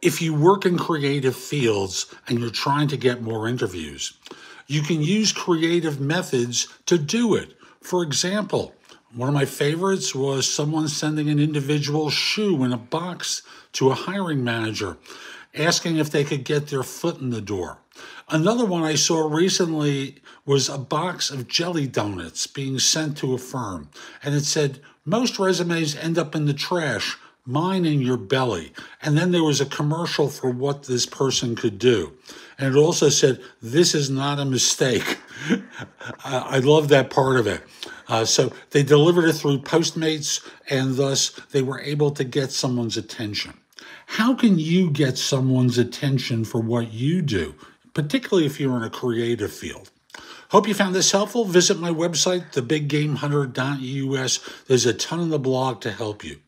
If you work in creative fields and you're trying to get more interviews, you can use creative methods to do it. For example, one of my favorites was someone sending an individual shoe in a box to a hiring manager, asking if they could get their foot in the door. Another one I saw recently was a box of jelly donuts being sent to a firm, and it said, "Most resumes end up in the trash, mine in your belly." And then there was a commercial for what this person could do. And it also said, "This is not a mistake." I love that part of it. So they delivered it through Postmates, and thus they were able to get someone's attention. How can you get someone's attention for what you do, particularly if you're in a creative field? Hope you found this helpful. Visit my website, TheBigGameHunter.us. There's a ton on the blog to help you.